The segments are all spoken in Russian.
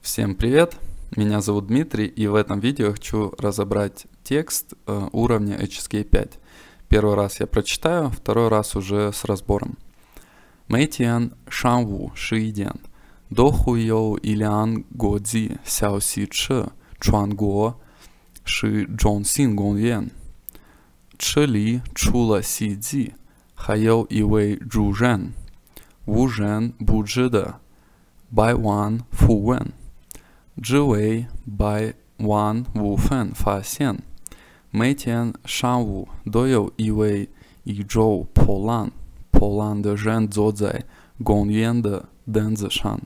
Всем привет, меня зовут Дмитрий, и в этом видео я хочу разобрать текст уровня HSK-5. Первый раз я прочитаю, второй раз уже с разбором. Мэйтиан шанву шииден, до хуйоу илян годзи сяо си че, чуанго ши джон син гонвен, че ли чула си дзи, хайоу ивэй джу жэн, ву жэн буджида, бай ван фу вэн. Дживэй бай ван ву фэн фа сен, мэйтиан шанву дояу ивэй ижоу полан, полан де жэн дзодзай, гонвен де дэнзэшан.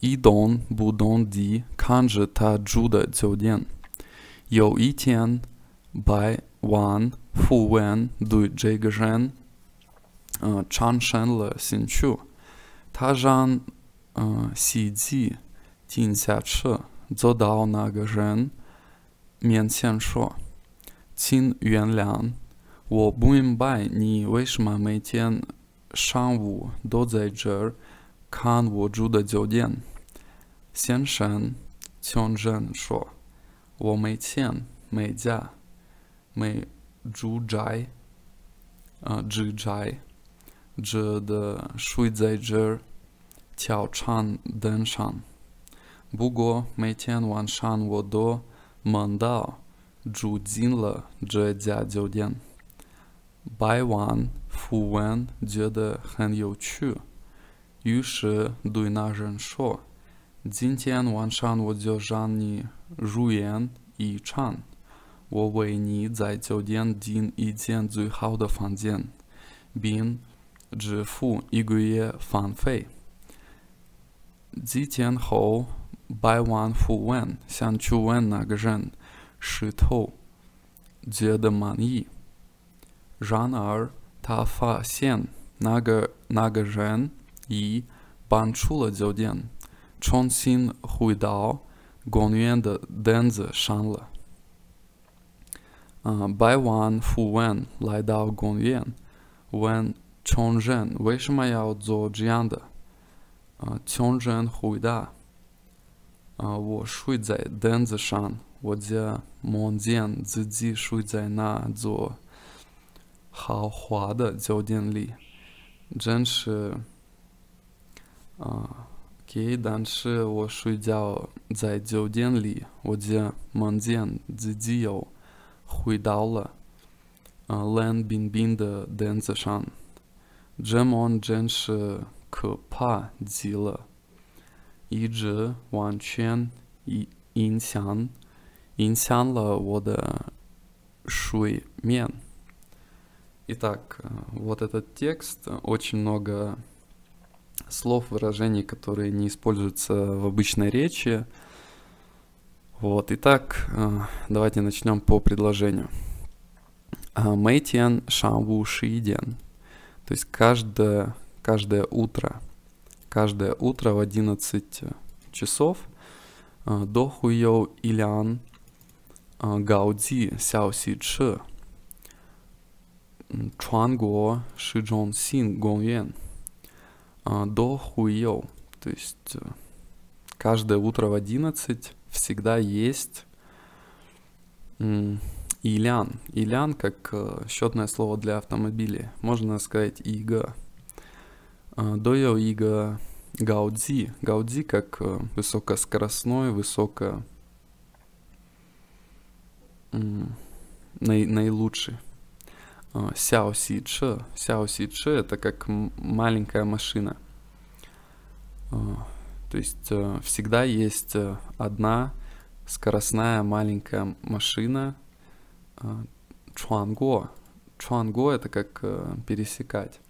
Идон будон ди канжи та джуда дзёден. Йоу итиан бай ван фу вэн дуй джэгэжэн чан шэн лэ синчу. Та жан си дзи. Тинься че, дзодао нага жен, мен сен шо. Цин юэн лян, во буин бай ни вэшма мэйтен шанву додзай джер, кан во джуда дзёден. Сен шен, цён жен шо. Во мэйтен, мэйдзя, мэй джуджай, джиджай, джэдэ шуйдзай джер, тяо чан дэн шан. Буго мэйтен ван шан во до мандао джу дзинла джэ дзя дзёден. Бай ван фу вэн дзёдэ хэн ёу чу. Ю ши дуйна жэн шо. Дзинтен ван шан во дзё жан ни жуен и чан. Во вэй ни дзай дзёден дин и дзен дзуй хау да фан дзен. Бин джи фу игуе фан фэй. Дзи тен хоу бай ван фу вэн, сян чу вэн наг жэн, ши тоу, дзеда ман и. Жан ар та фа сен, нага жэн и бан чула дзёден, чон син хуй дао, гон юэн да дэнзэ шан лэ. Бай ван фу вэн, лай дао гон юэн, вэн чон жэн, вэшма яо дзо джиан да. Цён жэн хуйда, во шуйцзай дэнзэшан, во дзя мон дзен цзэдзи шуйцзай на дзо хао хуада дзёден ли. Джэнши кей данши во шуйцзяо цзай дзёден ли, во дзя мон дзен цзэдзи яо хуйдаула, лэн бин бин дэ дэнзэшан. Джэмон джэнши к па дзила и джи ван чен и инсян ла вода шуй мен. Итак, вот этот текст, очень много слов, выражений, которые не используются в обычной речи. Вот, итак, давайте начнем по предложению. Мэйтиан шанву шииден, то есть каждое утро в 11 часов до хуйоу илян гаудзи сяо си че чуанго ши джон син гонвен. До хуйоу, то есть каждое утро в 11 всегда есть илян. Илян как счетное слово для автомобилей, можно сказать ига. Дояо иго гаудзи. Гаудзи как высокоскоростной, наилучший. Сяо си че. Сяо си че это как маленькая машина. То есть всегда есть одна скоростная маленькая машина. Чуанго. Чуанго это как пересекать.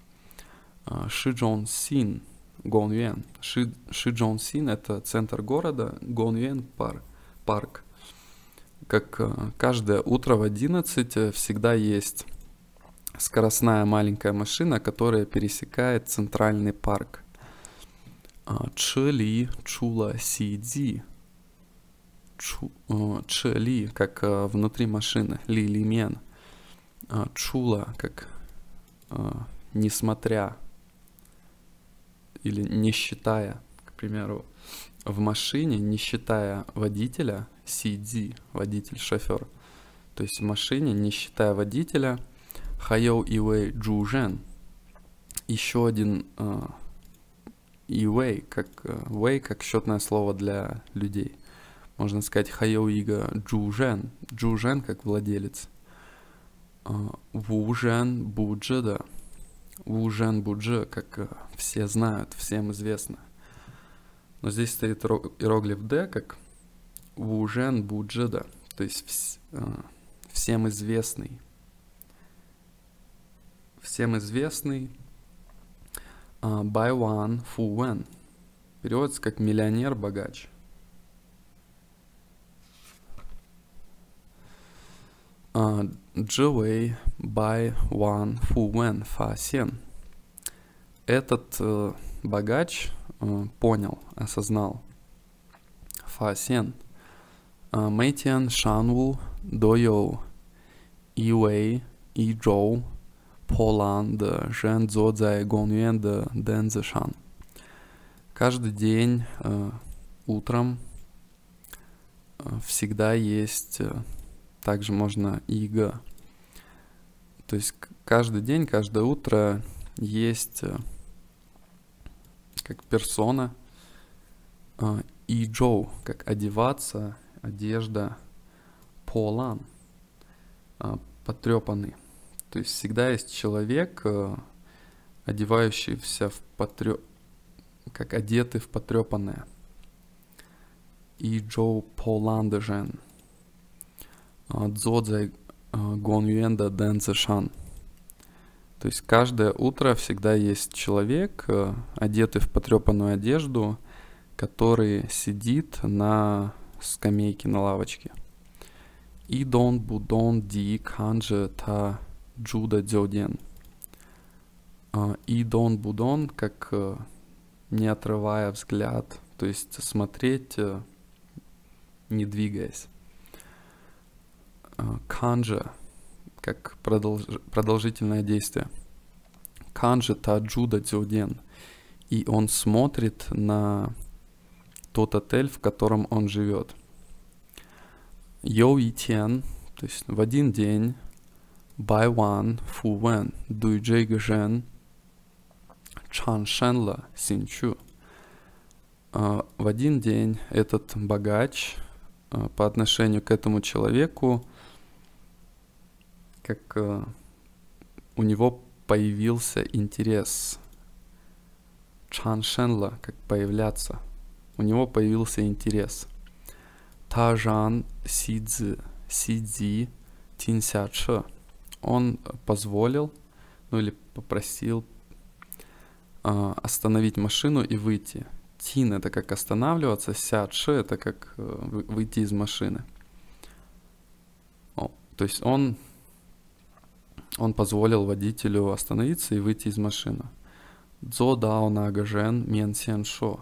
Ши Джон Син Гонвен. Ши Джон Син это центр города, Гонвен парк. Как каждое утро в 11 всегда есть скоростная маленькая машина, которая пересекает центральный парк. Че ли чула си дзи. Че ли как внутри машины, ли лимен. Чула как несмотря. Или не считая, к примеру, в машине, не считая водителя, CD, водитель, шофер, то есть в машине, не считая водителя, Хайоу Иуэй Джужен, еще один Иуэй, как счетное слово для людей. Можно сказать Хайоу Иго Джужен, Джужен как владелец. Вужен Буджеда, Вужен Будже, как все знают, всем известно. Но здесь стоит иероглиф Д, как Вужен Буджеда, то есть всем известный. Всем известный Байван Фуэн. Переводится как миллионер-богач. Джуэй Байван Фуэн Фасен. Этот богач понял, осознал. Фасен. Мэйтиан Шанву Дойоу Иуэй Ижоу Полан де Жен Цзо Цай Гонюэн де Дэн Цзэшан. Каждый день утром всегда есть, также можно иго. То есть каждый день, каждое утро есть как персона иджоу, как одеваться, одежда, полан, потрепанный. То есть всегда есть человек, одевающийся в как одетый в потрепанное. И Джоу Поландежен. Дзодзе Гонюэнда Дэнцэшан. То есть каждое утро всегда есть человек, одетый в потрепанную одежду, который сидит на скамейке, на лавочке. И Дон Будон Ди Канже Та Джуда Дзёден. И Дон Будон, как не отрывая взгляд, то есть смотреть, не двигаясь. Канджа, как продолжительное действие. Канджа та Джуда Дзёден. И он смотрит на тот отель, в котором он живет. Йоу Итен, то есть в один день. Байван Фуэн Дуйджей Гэжэн Чаншэнла Синчу. В один день этот богач по отношению к этому человеку, как у него появился интерес. Чаншэнла, как появляться. У него появился интерес. Тажан Сидзи Сидзи Тинсячэ. Он позволил, ну или попросил остановить машину и выйти. Тин — это как останавливаться, сячи — это как выйти из машины. То есть он позволил водителю остановиться и выйти из машины. Цзо дао нагажен мен сен шо.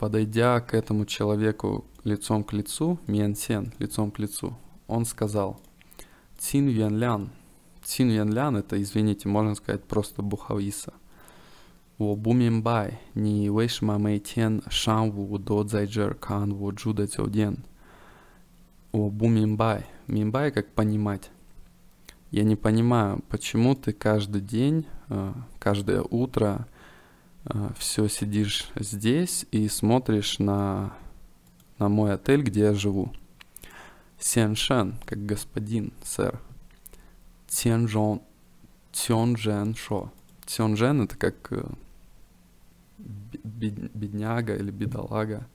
Подойдя к этому человеку лицом к лицу, мен сен, лицом к лицу, он сказал... Цин Вен Лян. Цин Вен Лян — это, извините, можно сказать просто Бухависа. Во Бумимбай, ни вэшма мэйтен шанву до дзайджер канву джуда цёден. Во Бумимбай. Мимбай как понимать. Я не понимаю, почему ты каждый день, каждое утро все сидишь здесь и смотришь на мой отель, где я живу. Сеншен, как господин, сэр. Тянжон, Тянжен шо. Тянжен — это как бедняга или бедолага.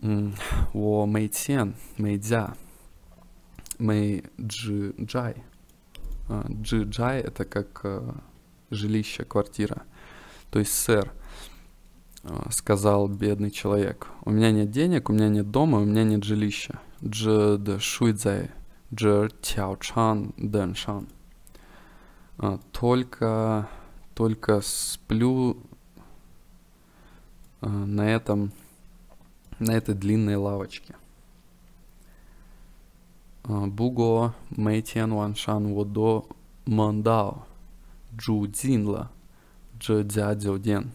О, мэйтен, мэйдзя, мэйджиджай. Джиджай — это как жилище, квартира. То есть, сэр, сказал бедный человек. У меня нет денег, у меня нет дома, у меня нет жилища. Дж де шуйцзай, дж тяочан дэншан. Только сплю на этой длинной лавочке. Буго мэйтен ваншан водо мандао джудзинла дждзядзюден.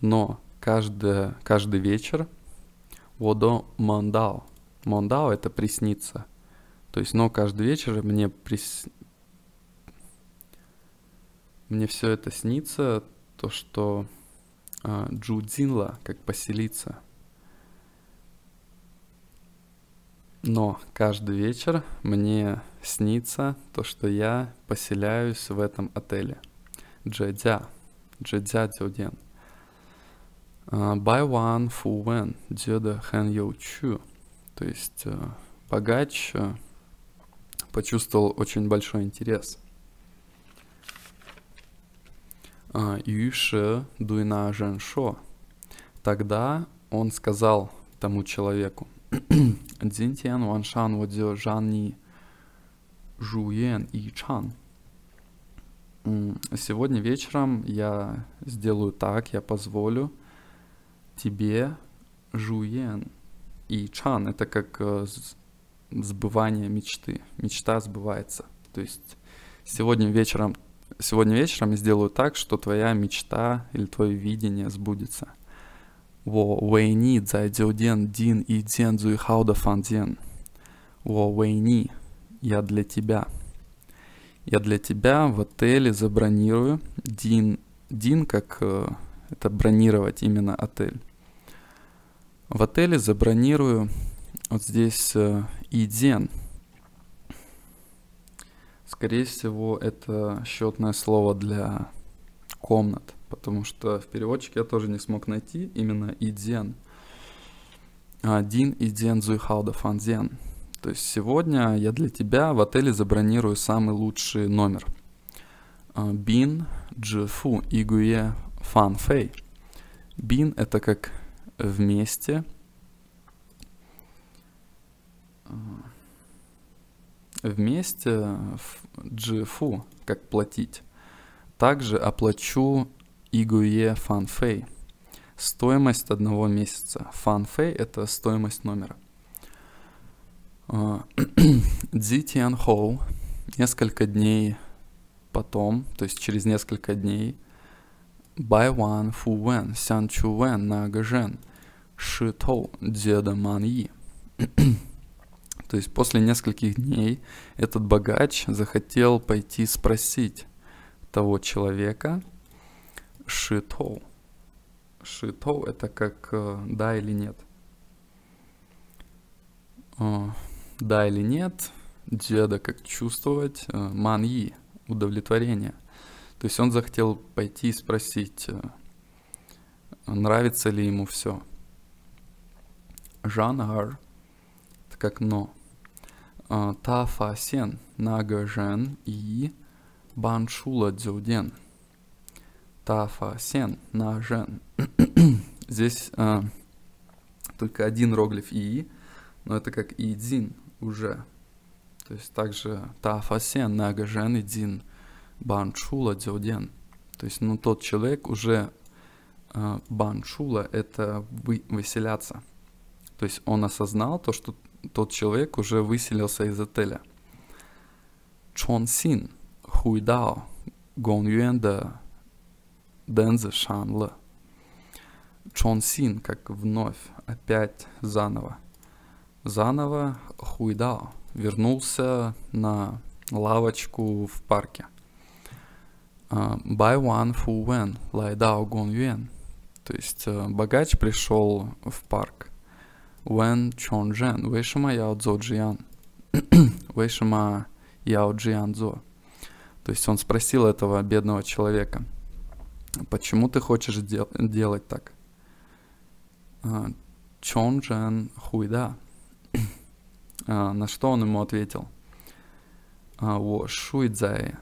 но каждый вечер водо мондао. Мондао — это приснится. То есть, но каждый вечер мне мне все это снится, то, что джудзинла, как поселиться. Но каждый вечер мне снится то, что я поселяюсь в этом отеле. Джэдзя. Джэдзя дзюден. Бай ван фу вэн дзюда хэн йоу чу. То есть богач почувствовал очень большой интерес. Юши дуйна жэншо. Тогда он сказал тому человеку: Дзинтян ваншан водзё жанни жуен и чан. Сегодня вечером я сделаю так, я позволю тебе жуен и чан. Это как сбывание мечты. Мечта сбывается. То есть сегодня вечером я сделаю так, что твоя мечта или твое видение сбудется. Во вэйни дзайдзёден дин и дзен зуйхауда фандзен. Во вэйни, я для тебя. Я для тебя в отеле забронирую. Дин, дин как это бронировать именно отель. В отеле забронирую вот здесь иден. Скорее всего, это счетное слово для комнат, потому что в переводчике я тоже не смог найти именно иден. Дин иден зуйхауда фанзен. То есть сегодня я для тебя в отеле забронирую самый лучший номер. Бин джифу игуе фанфэй. Бин — это как вместе. Вместе джифу как платить. Также оплачу игуе фанфэй. Стоимость одного месяца. Фанфэй — это стоимость номера. Дзи тян хоу. Несколько дней потом, то есть через несколько дней. Бай ван фу вэн сян чу вэн на гэжэн ши тоу дзеда ман и. То есть после нескольких дней этот богач захотел пойти спросить того человека. Шитоу. Шитоу — это как да или нет. Да или нет. Деда как чувствовать. Маньи — удовлетворение. То есть он захотел пойти и спросить, нравится ли ему все. Жанар — это как но. Та фа сен нага жен и баншула дзюден. Тафа сен на жен. Здесь только один роглиф ии, но это как идин уже. То есть также тафа сен на жен идин баншула дзюден. То есть, ну, тот человек уже баншула — это выселяться. То есть он осознал то, что тот человек уже выселился из отеля. Чон син хуйдао гон юэн да дэнзэ шанлэ. Чон син как вновь, опять, заново. Заново хуйдао — вернулся на лавочку в парке. Бай ван фу вэн лайдао гон юэн. То есть богач пришел в парк. Вэн чон жэн вэйшэма яо дзо джиян. Вэйшэма яо джиян дзо. То есть он спросил этого бедного человека: почему ты хочешь делать так? Чон жэн хуйда. На что он ему ответил? Во шуйдзай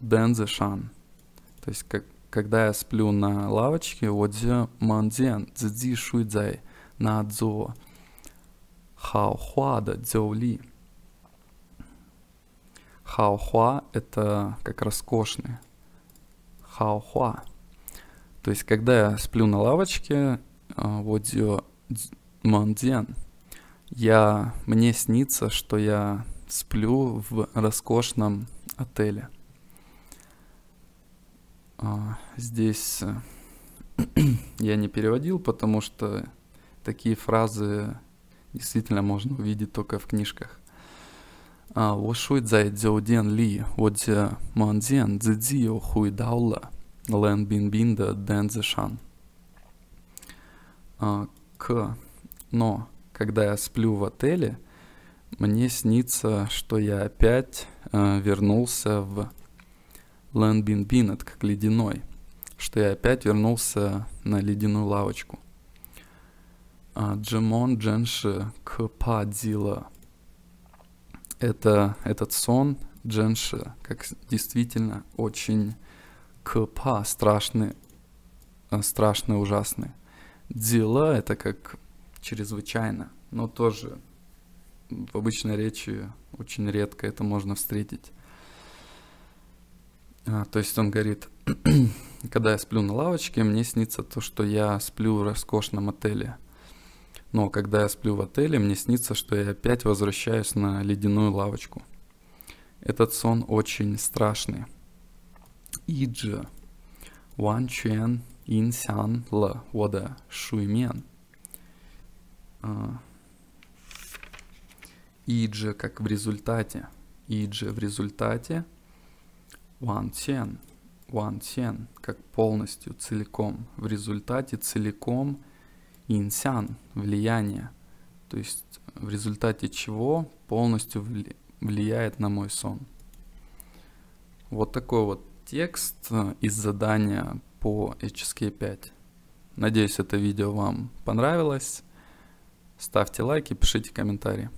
дэнзэ шан. То есть когда я сплю на лавочке, вот дзё мандзен дзэдзи шуйдзай на дзо хаохуада дзёли. Хаохуа — это как роскошный. Хаохуа. То есть когда я сплю на лавочке, вот мандзен, мне снится, что я сплю в роскошном отеле. Здесь я не переводил, потому что такие фразы действительно можно увидеть только в книжках. Но когда я сплю в отеле, мне снится, что я опять вернулся в лэн бин бин, это как ледяной, что я опять вернулся на ледяную лавочку. Джимон дженши к падзила. Это этот сон дженши, как действительно очень кпа, страшный, страшный, ужасный. Дила — это как чрезвычайно, но тоже в обычной речи очень редко это можно встретить. То есть он говорит, когда я сплю на лавочке, мне снится то, что я сплю в роскошном отеле. Но когда я сплю в отеле, мне снится, что я опять возвращаюсь на ледяную лавочку. Этот сон очень страшный. Иджи. Ван чуэн инсян ла вода шуймен. Иджи как в результате. Иджи в результате. Ван чен. Ван чен как полностью, целиком. В результате целиком. Инсян – влияние, то есть в результате чего полностью влияет на мой сон. Вот такой вот текст из задания по HSK-5. Надеюсь, это видео вам понравилось. Ставьте лайки, пишите комментарии.